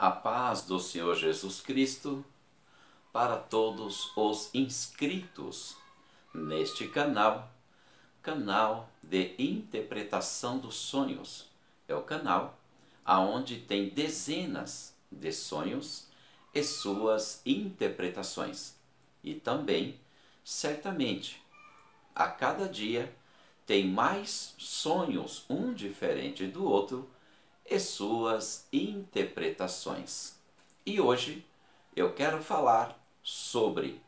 A paz do Senhor Jesus Cristo para todos os inscritos neste canal de interpretação dos sonhos. É o canal aonde tem dezenas de sonhos e suas interpretações. E também, certamente, a cada dia tem mais sonhos, um diferente do outro, e suas interpretações. E hoje eu quero falar sobre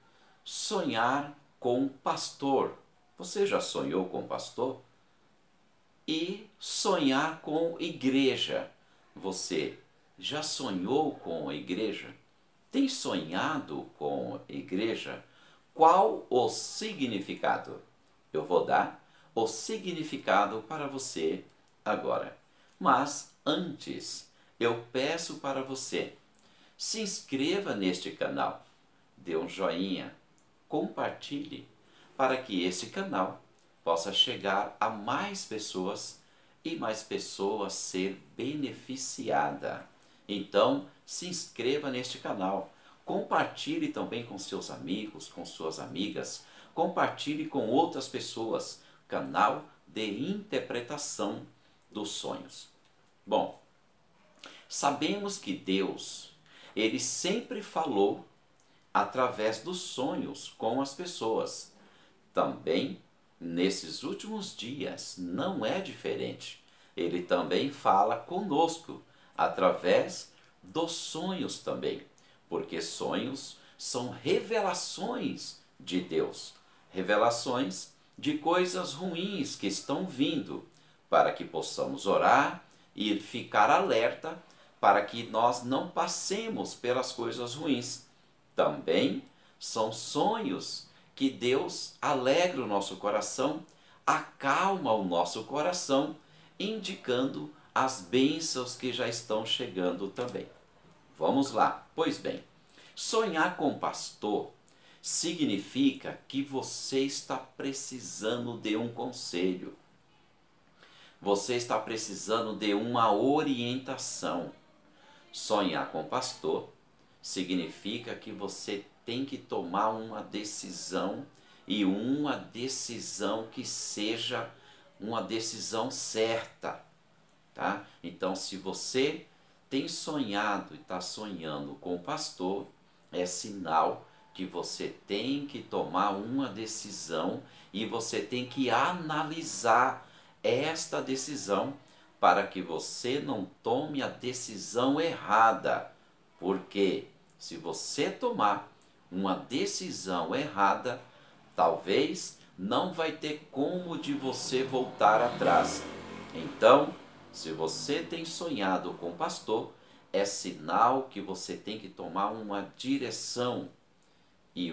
sonhar com pastor. Você já sonhou com pastor? E sonhar com igreja. Você já sonhou com igreja? Tem sonhado com igreja? Qual o significado? Eu vou dar o significado para você agora. Mas antes, eu peço para você, se inscreva neste canal, dê um joinha, compartilhe, para que esse canal possa chegar a mais pessoas e mais pessoas ser beneficiada. Então, se inscreva neste canal, compartilhe também com seus amigos, com suas amigas, compartilhe com outras pessoas, canal de interpretação dos sonhos. Bom, sabemos que Deus, Ele sempre falou através dos sonhos com as pessoas. Também, nesses últimos dias, não é diferente. Ele também fala conosco através dos sonhos também. Porque sonhos são revelações de Deus. Revelações de coisas ruins que estão vindo para que possamos orar, e ficar alerta para que nós não passemos pelas coisas ruins. Também são sonhos que Deus alegra o nosso coração, acalma o nosso coração, indicando as bênçãos que já estão chegando também. Vamos lá. Pois bem, sonhar com pastor significa que você está precisando de um conselho. Você está precisando de uma orientação. Sonhar com pastor significa que você tem que tomar uma decisão, e uma decisão que seja uma decisão certa, tá? Então, se você tem sonhado e está sonhando com pastor, é sinal que você tem que tomar uma decisão e você tem que analisar esta decisão para que você não tome a decisão errada. Porque se você tomar uma decisão errada, talvez não vai ter como de você voltar atrás. Então, se você tem sonhado com pastor, é sinal que você tem que tomar uma direção. E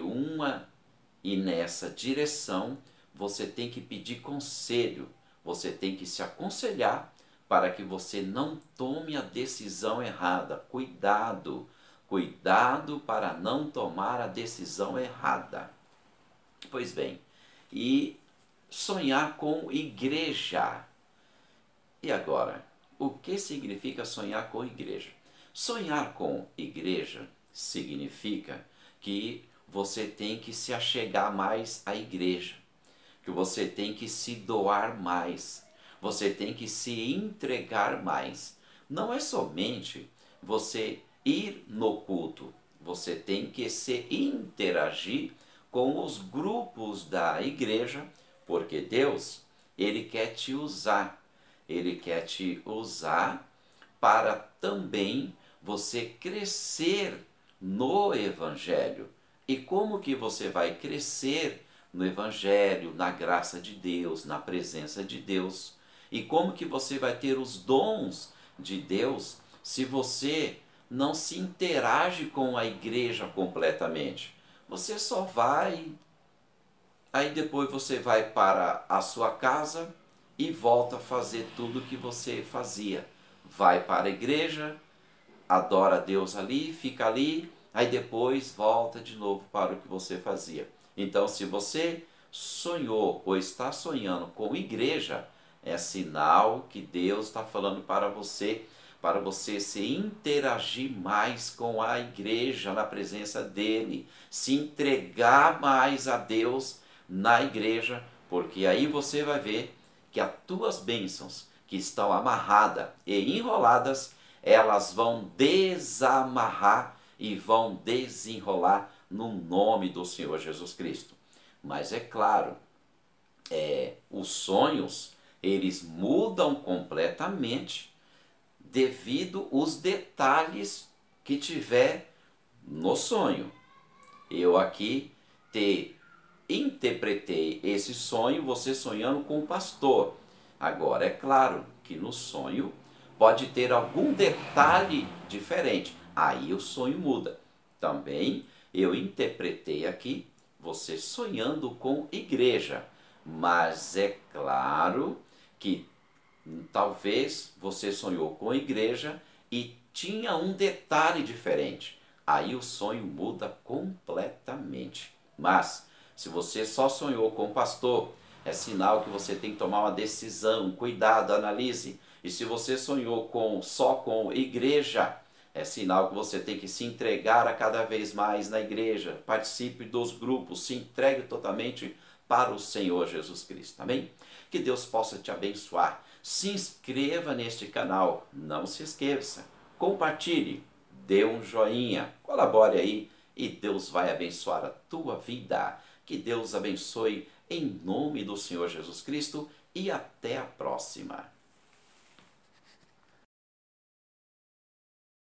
nessa direção, você tem que pedir conselho. Você tem que se aconselhar para que você não tome a decisão errada. Cuidado, cuidado para não tomar a decisão errada. Pois bem, e sonhar com igreja. E agora, o que significa sonhar com igreja? Sonhar com igreja significa que você tem que se achegar mais à igreja. Que você tem que se doar mais, você tem que se entregar mais. Não é somente você ir no culto, você tem que se interagir com os grupos da igreja, porque Deus, Ele quer te usar. Ele quer te usar para também você crescer no Evangelho. E como que você vai crescer no Evangelho, na graça de Deus, na presença de Deus? E como que você vai ter os dons de Deus se você não se interage com a igreja completamente? Você só vai, aí depois você vai para a sua casa e volta a fazer tudo o que você fazia. Vai para a igreja, adora a Deus ali, fica ali, aí depois volta de novo para o que você fazia. Então, se você sonhou ou está sonhando com igreja, é sinal que Deus está falando para você para você se interagir mais com a igreja na presença dele, se entregar mais a Deus na igreja, porque aí você vai ver que as tuas bênçãos que estão amarradas e enroladas, elas vão desamarrar e vão desenrolar no nome do Senhor Jesus Cristo. Mas é claro, os sonhos, eles mudam completamente devido aos detalhes que tiver no sonho. Eu aqui te interpretei esse sonho, você sonhando com o pastor. Agora, é claro que no sonho pode ter algum detalhe diferente. Aí o sonho muda. Também eu interpretei aqui você sonhando com igreja. Mas é claro que talvez você sonhou com igreja e tinha um detalhe diferente. Aí o sonho muda completamente. Mas se você só sonhou com o pastor, é sinal que você tem que tomar uma decisão, cuidado, analise. E se você sonhou só com igreja, é sinal que você tem que se entregar a cada vez mais na igreja. Participe dos grupos, se entregue totalmente para o Senhor Jesus Cristo. Amém? Que Deus possa te abençoar. Se inscreva neste canal, não se esqueça. Compartilhe, dê um joinha, colabore aí e Deus vai abençoar a tua vida. Que Deus abençoe em nome do Senhor Jesus Cristo e até a próxima.